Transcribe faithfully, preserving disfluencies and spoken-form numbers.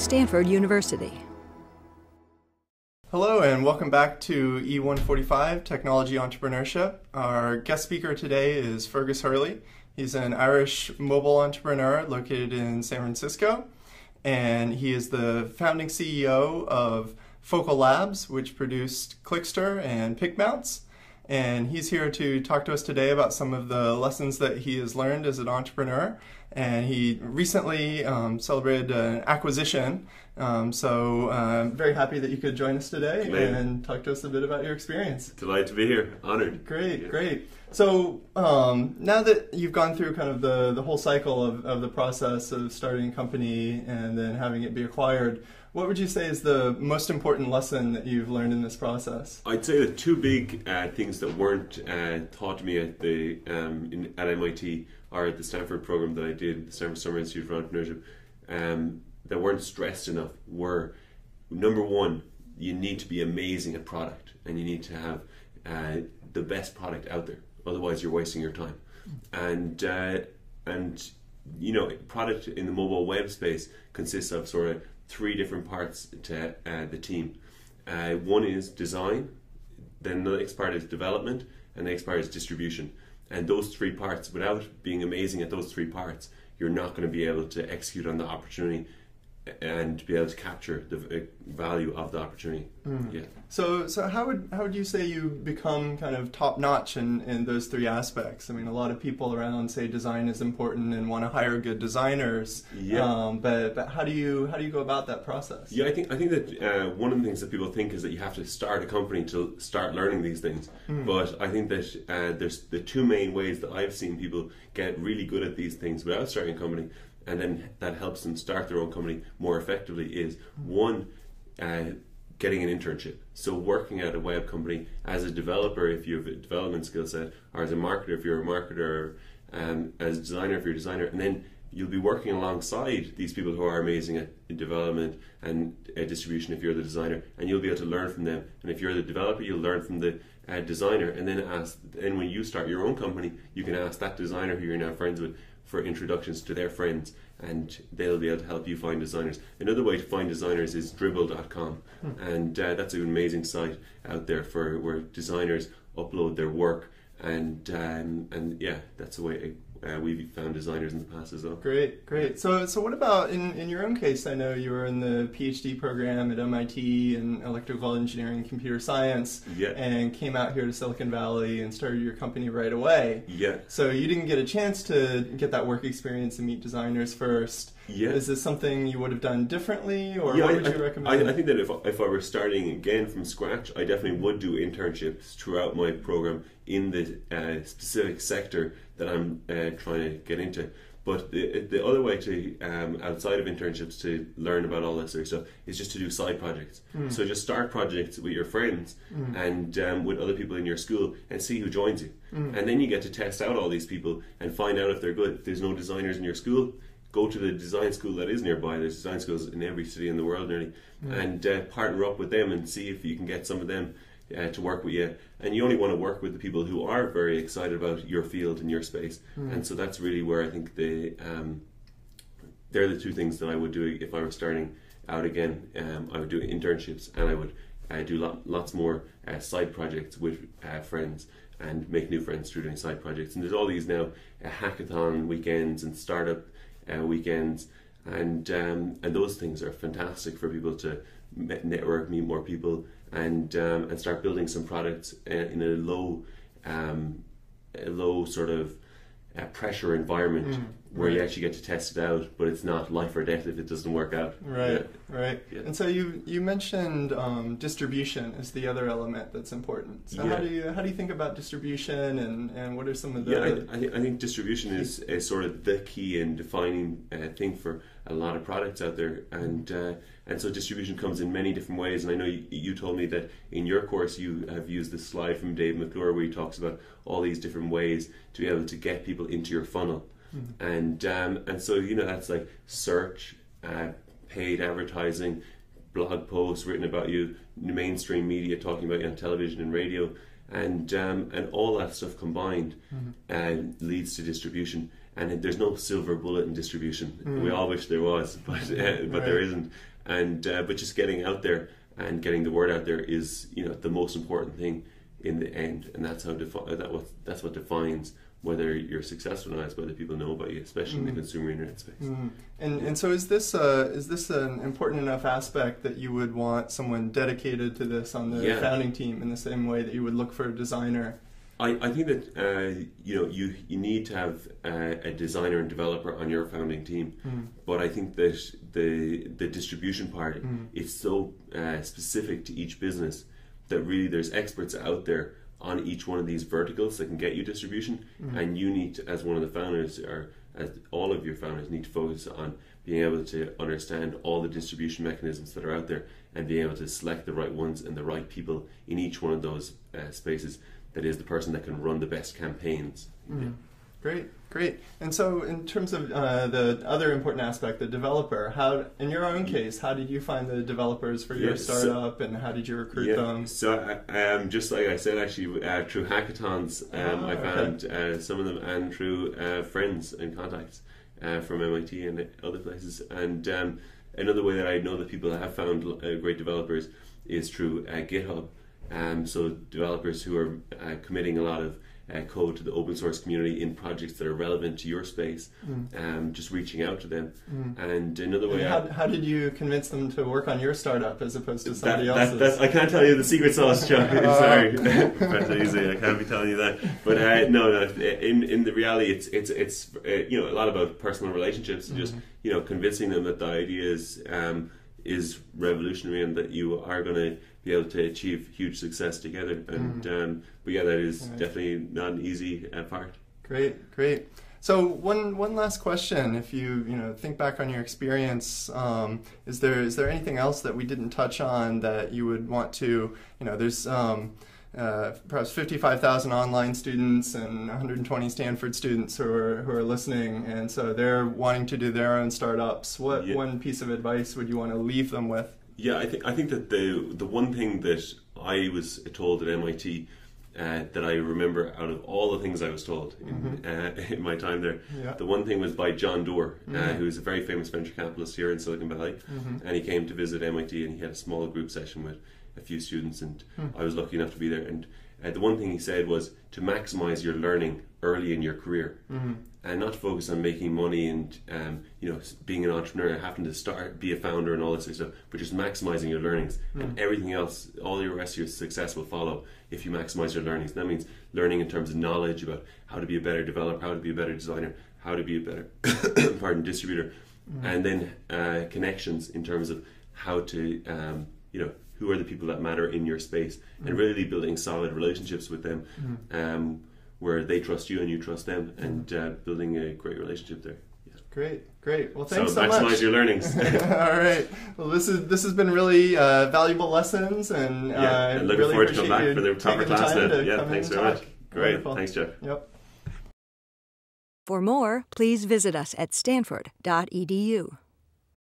Stanford University. Hello and welcome back to E one forty-five Technology Entrepreneurship. Our guest speaker today is Fergus Hurley. He's an Irish mobile entrepreneur located in San Francisco, and he is the founding C E O of Focal Labs, which produced Clickster and PicMounts. And he's here to talk to us today about some of the lessons that he has learned as an entrepreneur. And he recently um, celebrated an acquisition. Um, so uh, I'm very happy that you could join us today Man. and talk to us a bit about your experience. Delighted to be here. Honored. Great, yeah. great. So um, now that you've gone through kind of the, the whole cycle of, of the process of starting a company and then having it be acquired, what would you say is the most important lesson that you've learned in this process? I'd say the two big uh, things that weren't uh, taught to me at the um, in, at M I T or at the Stanford program that I did, the Stanford Summer Institute for Entrepreneurship, um, that weren't stressed enough were, number one, you need to be amazing at product, and you need to have uh, the best product out there. Otherwise, you're wasting your time. And uh, and you know, product in the mobile web space consists of sort of three different parts to uh, the team. Uh, one is design, then the next part is development, and the next part is distribution. And those three parts, without being amazing at those three parts, you're not going to be able to execute on the opportunity and be able to capture the value of the opportunity. Mm. Yeah. So, so how would how would you say you become kind of top notch in, in those three aspects? I mean, a lot of people around say design is important and want to hire good designers. Yeah. Um, but but how do you how do you go about that process? Yeah, I think I think that uh, one of the things that people think is that you have to start a company to start learning these things. Mm. But I think that uh, there's the two main ways that I've seen people get really good at these things without starting a company, and then that helps them start their own company more effectively, is one, uh, getting an internship. So working at a web company as a developer if you have a development skill set, or as a marketer if you're a marketer, um, as a designer if you're a designer, and then you'll be working alongside these people who are amazing at development and uh, distribution if you're the designer, and you'll be able to learn from them. And if you're the developer, you'll learn from the uh, designer, and then ask. And when you start your own company, you can ask that designer who you're now friends with for introductions to their friends, and they'll be able to help you find designers. Another way to find designers is Dribbble dot com, hmm. and uh, that's an amazing site out there for where designers upload their work, and um, and yeah, that's the way uh, we've found designers in the past as well. Great, great. So, so what about in in your own case? I know you were in the PhD program at M I T in electrical engineering and computer science, yeah. and came out here to Silicon Valley and started your company right away. Yeah. So you didn't get a chance to get that work experience and meet designers first. Yeah. Is this something you would have done differently, or yeah, what would I, you recommend? I, I think that if, if I were starting again from scratch, I definitely would do internships throughout my program in the uh, specific sector that I'm uh, trying to get into. But the, the other way to, um, outside of internships, to learn about all that sort of stuff is just to do side projects. Mm. So just start projects with your friends mm. and um, with other people in your school and see who joins you. Mm. And then you get to test out all these people and find out if they're good. If there's no designers in your school, go to the design school that is nearby. There's design schools in every city in the world nearly, mm. and uh, partner up with them and see if you can get some of them uh, to work with you. And you only want to work with the people who are very excited about your field and your space. Mm. And so that's really where I think the um, they're the two things that I would do if I were starting out again. Um, I would do internships, and I would uh, do lot, lots more uh, side projects with uh, friends, and make new friends through doing side projects. And there's all these now uh, hackathon weekends and startup Uh, weekends, and um, and those things are fantastic for people to network, meet more people, and um, and start building some products uh, in a low, um, a low sort of uh, pressure environment mm, where right. you actually get to test it out. But it's not life or death if it doesn't work out. Right, yeah. right. Yeah. And so you you mentioned um, distribution is the other element that's important. So yeah. how do you how do you think about distribution, and, and what are some of the? Yeah, I, I, th I think distribution is, is sort of the key and defining uh, thing for a lot of products out there, and uh, and so distribution comes in many different ways. And I know you, you told me that in your course you have used this slide from Dave McClure where he talks about all these different ways to be able to get people into your funnel. Mm-hmm. And um, and so you know that's like search, uh, paid advertising, blog posts written about you, mainstream media talking about you on television and radio, and um, and all that stuff combined mm-hmm. uh, leads to distribution. And there's no silver bullet in distribution. Mm. We all wish there was, but uh, but right. there isn't. And uh, but just getting out there and getting the word out there is, you know, the most important thing in the end. And that's how defi- that what that's what defines whether you're successful or not, is whether people know about you, especially mm. in the consumer internet space. Mm. And yeah. and so is this uh, is this an important enough aspect that you would want someone dedicated to this on the yeah. founding team in the same way that you would look for a designer? I, I think that uh, you know you, you need to have a, a designer and developer on your founding team, mm. but I think that the the distribution part mm. is so uh, specific to each business that really there's experts out there on each one of these verticals that can get you distribution, mm. and you need to, as one of the founders, or as all of your founders, need to focus on being able to understand all the distribution mechanisms that are out there and being able to select the right ones and the right people in each one of those uh, spaces. That is the person that can run the best campaigns. Mm. Yeah. Great, great. And so in terms of uh, the other important aspect, the developer, how, in your own case, how did you find the developers for yeah, your startup, so, and how did you recruit yeah, them? So um, just like I said, actually, uh, through hackathons, um, ah, I found okay. uh, some of them, and through uh, friends and contacts uh, from M I T and other places. And um, another way that I know that people have found uh, great developers is through uh, GitHub. Um, so developers who are uh, committing a lot of uh, code to the open source community in projects that are relevant to your space, mm. um, just reaching out to them. Mm. And another way... And how, I, how did you convince them to work on your startup as opposed to somebody that, else's? That, that, I can't tell you the secret sauce, John. Sorry. That's easy. I can't be telling you that. But uh, no, no. In in the reality, it's it's it's uh, you know, a lot about personal relationships and mm. just, you know, convincing them that the idea is um, is revolutionary and that you are going to be able to achieve huge success together. And mm. um, but yeah, that is right. definitely not an easy uh, part. Great, great. So one one last question: if you you know think back on your experience, um, is there is there anything else that we didn't touch on that you would want to you know? There's um, uh, perhaps fifty-five thousand online students and one hundred twenty Stanford students who are who are listening, and so they're wanting to do their own startups. What yeah. one piece of advice would you want to leave them with? Yeah, I think I think that the the one thing that I was told at M I T uh, that I remember out of all the things I was told in, mm-hmm. uh, in my time there, yeah. the one thing was by John Doerr, mm-hmm. uh, who is a very famous venture capitalist here in Silicon Valley, mm-hmm. and he came to visit M I T and he had a small group session with a few students, and mm-hmm. I was lucky enough to be there. And uh, the one thing he said was to maximize your learning early in your career. Mm-hmm. And not focus on making money and um, you know being an entrepreneur and having to start, be a founder and all this sort of stuff, but just maximizing your learnings mm. and everything else, all the rest of your success will follow if you maximize your learnings. And that means learning in terms of knowledge about how to be a better developer, how to be a better designer, how to be a better pardon, distributor, mm. and then uh, connections in terms of how to, um, you know, who are the people that matter in your space mm. and really building solid relationships with them. Mm. Um, where they trust you and you trust them, and uh, building a great relationship there. Yeah. Great, great. Well, thanks so, so much. So maximize your learnings. All right. Well, this is this has been really uh, valuable lessons, and yeah, uh, and looking really forward to coming back for the proper class now. Yeah, thanks very much. Great, wonderful. Thanks, Jeff. Yep. For more, please visit us at stanford dot e d u.